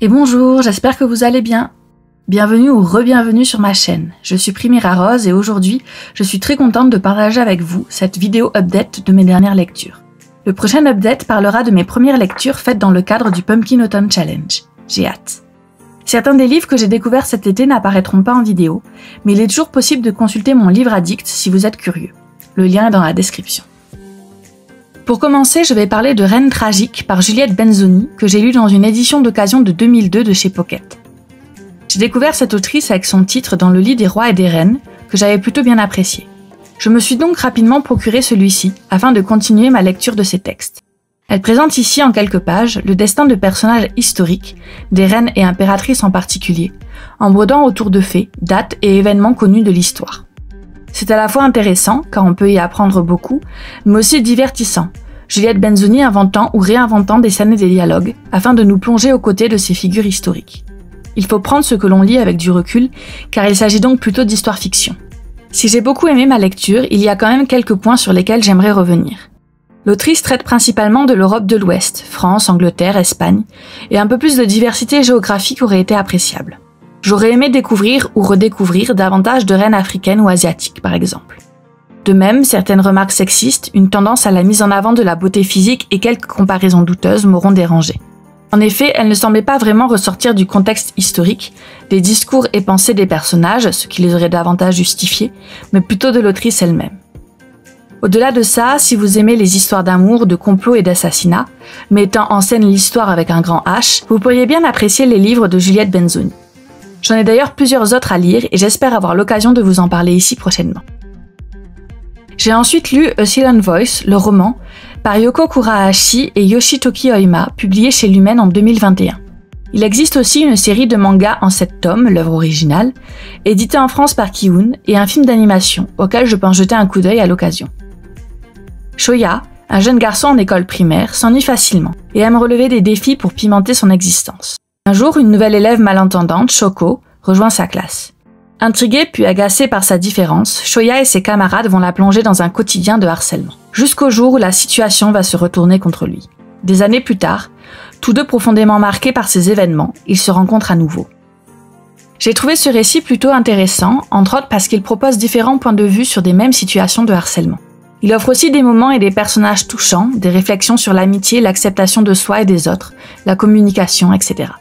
Et bonjour, j'espère que vous allez bien. Bienvenue ou re-bienvenue sur ma chaîne. Je suis PrimeraRose et aujourd'hui, je suis très contente de partager avec vous cette vidéo update de mes dernières lectures. Le prochain update parlera de mes premières lectures faites dans le cadre du Pumpkin Autumn Challenge. J'ai hâte. Certains des livres que j'ai découverts cet été n'apparaîtront pas en vidéo, mais il est toujours possible de consulter mon livre addict si vous êtes curieux. Le lien est dans la description. Pour commencer, je vais parler de Reine tragique par Juliette Benzoni, que j'ai lu dans une édition d'occasion de 2002 de chez Pocket. J'ai découvert cette autrice avec son titre Dans le lit des rois et des reines, que j'avais plutôt bien apprécié. Je me suis donc rapidement procuré celui-ci, afin de continuer ma lecture de ses textes. Elle présente ici en quelques pages le destin de personnages historiques, des reines et impératrices en particulier, en brodant autour de faits, dates et événements connus de l'histoire. C'est à la fois intéressant, car on peut y apprendre beaucoup, mais aussi divertissant, Juliette Benzoni inventant ou réinventant des scènes et des dialogues, afin de nous plonger aux côtés de ces figures historiques. Il faut prendre ce que l'on lit avec du recul, car il s'agit donc plutôt d'histoire-fiction. Si j'ai beaucoup aimé ma lecture, il y a quand même quelques points sur lesquels j'aimerais revenir. L'autrice traite principalement de l'Europe de l'Ouest, France, Angleterre, Espagne, et un peu plus de diversité géographique aurait été appréciable. J'aurais aimé découvrir ou redécouvrir davantage de reines africaines ou asiatiques, par exemple. De même, certaines remarques sexistes, une tendance à la mise en avant de la beauté physique et quelques comparaisons douteuses m'auront dérangée. En effet, elles ne semblaient pas vraiment ressortir du contexte historique, des discours et pensées des personnages, ce qui les aurait davantage justifiés, mais plutôt de l'autrice elle-même. Au-delà de ça, si vous aimez les histoires d'amour, de complots et d'assassinats, mettant en scène l'histoire avec un grand H, vous pourriez bien apprécier les livres de Juliette Benzoni. J'en ai d'ailleurs plusieurs autres à lire et j'espère avoir l'occasion de vous en parler ici prochainement. J'ai ensuite lu A Silent Voice, le roman, par Yoko Kurahashi et Yoshitoki Oima, publié chez Lumen en 2021. Il existe aussi une série de mangas en 7 tomes, l'œuvre originale, éditée en France par Ki-hun, et un film d'animation, auquel je pense jeter un coup d'œil à l'occasion. Shoya, un jeune garçon en école primaire, s'ennuie facilement et aime relever des défis pour pimenter son existence. Un jour, une nouvelle élève malentendante, Shoko, rejoint sa classe. Intriguée puis agacée par sa différence, Shoya et ses camarades vont la plonger dans un quotidien de harcèlement, jusqu'au jour où la situation va se retourner contre lui. Des années plus tard, tous deux profondément marqués par ces événements, ils se rencontrent à nouveau. J'ai trouvé ce récit plutôt intéressant, entre autres parce qu'il propose différents points de vue sur des mêmes situations de harcèlement. Il offre aussi des moments et des personnages touchants, des réflexions sur l'amitié, l'acceptation de soi et des autres, la communication, etc.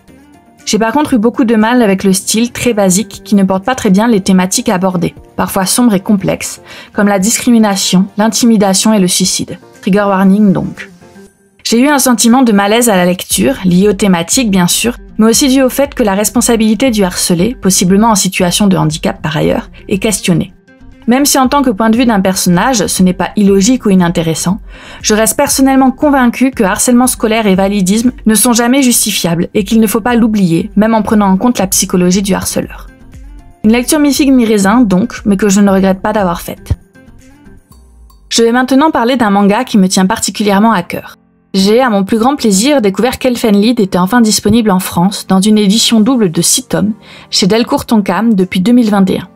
J'ai par contre eu beaucoup de mal avec le style très basique qui ne porte pas très bien les thématiques abordées, parfois sombres et complexes, comme la discrimination, l'intimidation et le suicide. Trigger warning donc. J'ai eu un sentiment de malaise à la lecture, lié aux thématiques bien sûr, mais aussi dû au fait que la responsabilité du harcelé, possiblement en situation de handicap par ailleurs, est questionnée. Même si en tant que point de vue d'un personnage, ce n'est pas illogique ou inintéressant, je reste personnellement convaincue que harcèlement scolaire et validisme ne sont jamais justifiables et qu'il ne faut pas l'oublier, même en prenant en compte la psychologie du harceleur. Une lecture mi-figue mi-raisin donc, mais que je ne regrette pas d'avoir faite. Je vais maintenant parler d'un manga qui me tient particulièrement à cœur. J'ai, à mon plus grand plaisir, découvert qu'Elfenlied était enfin disponible en France dans une édition double de 6 tomes chez Delcourt-Tonkam depuis 2021.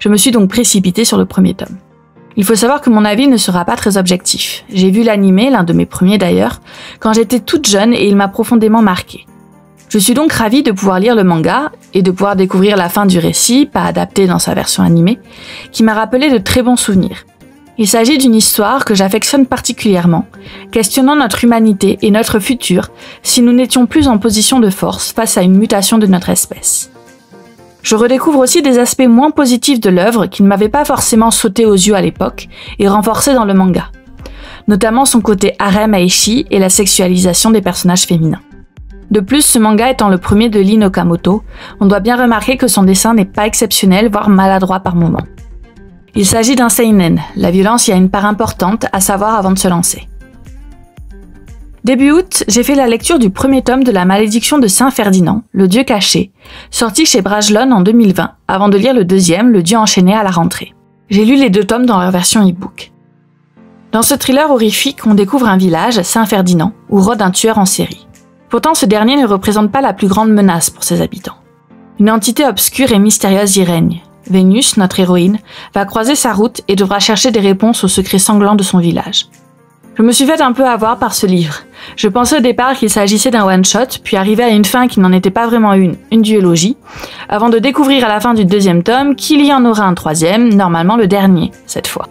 Je me suis donc précipitée sur le premier tome. Il faut savoir que mon avis ne sera pas très objectif. J'ai vu l'animé, l'un de mes premiers d'ailleurs, quand j'étais toute jeune et il m'a profondément marquée. Je suis donc ravie de pouvoir lire le manga et de pouvoir découvrir la fin du récit, pas adapté dans sa version animée, qui m'a rappelé de très bons souvenirs. Il s'agit d'une histoire que j'affectionne particulièrement, questionnant notre humanité et notre futur si nous n'étions plus en position de force face à une mutation de notre espèce. Je redécouvre aussi des aspects moins positifs de l'œuvre qui ne m'avaient pas forcément sauté aux yeux à l'époque et renforcés dans le manga, notamment son côté harem à Ishii et la sexualisation des personnages féminins. De plus, ce manga étant le premier de Lee Nokamoto, on doit bien remarquer que son dessin n'est pas exceptionnel, voire maladroit par moments. Il s'agit d'un seinen, la violence y a une part importante à savoir avant de se lancer. Début août, j'ai fait la lecture du premier tome de La Malédiction de Saint-Ferdinand, Le Dieu Caché, sorti chez Bragelonne en 2020, avant de lire le deuxième, Le Dieu Enchaîné, à la rentrée. J'ai lu les deux tomes dans leur version e-book. Dans ce thriller horrifique, on découvre un village, Saint-Ferdinand, où rôde un tueur en série. Pourtant, ce dernier ne représente pas la plus grande menace pour ses habitants. Une entité obscure et mystérieuse y règne. Vénus, notre héroïne, va croiser sa route et devra chercher des réponses aux secrets sanglants de son village. Je me suis fait un peu avoir par ce livre. Je pensais au départ qu'il s'agissait d'un one-shot, puis arrivé à une fin qui n'en était pas vraiment une duologie, avant de découvrir à la fin du deuxième tome qu'il y en aura un troisième, normalement le dernier, cette fois.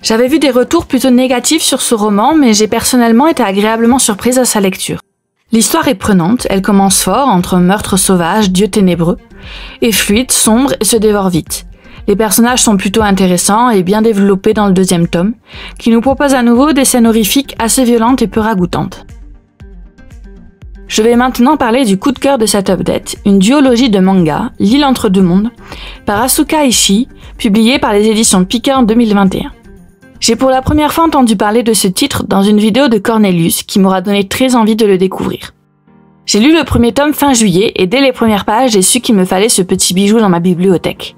J'avais vu des retours plutôt négatifs sur ce roman, mais j'ai personnellement été agréablement surprise à sa lecture. L'histoire est prenante, elle commence fort, entre meurtre sauvage, dieu ténébreux, et fluide, sombre et se dévore vite. Les personnages sont plutôt intéressants et bien développés dans le deuxième tome, qui nous propose à nouveau des scènes horrifiques assez violentes et peu ragoûtantes. Je vais maintenant parler du coup de cœur de cette update, une duologie de manga, L'île entre deux mondes, par Asuka Ishii, publiée par les éditions Pika en 2021. J'ai pour la première fois entendu parler de ce titre dans une vidéo de Cornelius qui m'aura donné très envie de le découvrir. J'ai lu le premier tome fin juillet et dès les premières pages, j'ai su qu'il me fallait ce petit bijou dans ma bibliothèque.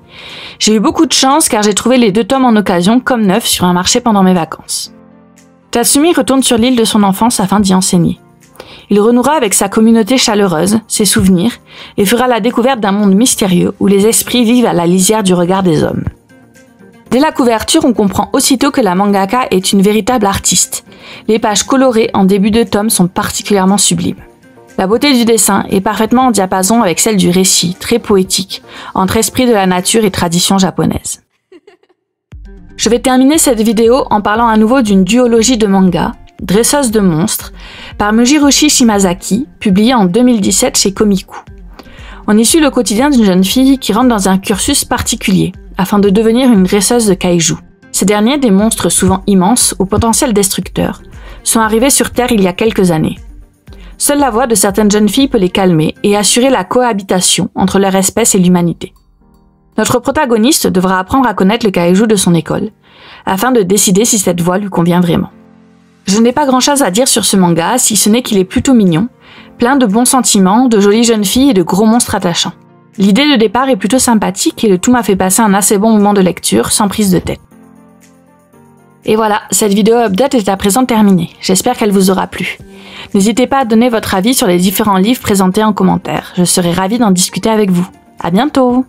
J'ai eu beaucoup de chance car j'ai trouvé les deux tomes en occasion comme neufs sur un marché pendant mes vacances. Tatsumi retourne sur l'île de son enfance afin d'y enseigner. Il renouera avec sa communauté chaleureuse, ses souvenirs, et fera la découverte d'un monde mystérieux où les esprits vivent à la lisière du regard des hommes. Dès la couverture, on comprend aussitôt que la mangaka est une véritable artiste. Les pages colorées en début de tome sont particulièrement sublimes. La beauté du dessin est parfaitement en diapason avec celle du récit, très poétique, entre esprit de la nature et tradition japonaise. Je vais terminer cette vidéo en parlant à nouveau d'une duologie de manga, Dresseuse de monstres, par Mujirushi Shimazaki, publiée en 2017 chez Komiku. On y suit le quotidien d'une jeune fille qui rentre dans un cursus particulier, afin de devenir une dresseuse de Kaiju. Ces derniers, des monstres souvent immenses, au potentiel destructeur, sont arrivés sur Terre il y a quelques années. Seule la voix de certaines jeunes filles peut les calmer et assurer la cohabitation entre leur espèce et l'humanité. Notre protagoniste devra apprendre à connaître le Kaiju de son école, afin de décider si cette voix lui convient vraiment. Je n'ai pas grand-chose à dire sur ce manga, si ce n'est qu'il est plutôt mignon, plein de bons sentiments, de jolies jeunes filles et de gros monstres attachants. L'idée de départ est plutôt sympathique et le tout m'a fait passer un assez bon moment de lecture, sans prise de tête. Et voilà, cette vidéo update est à présent terminée, j'espère qu'elle vous aura plu. N'hésitez pas à donner votre avis sur les différents livres présentés en commentaire, je serai ravie d'en discuter avec vous. À bientôt!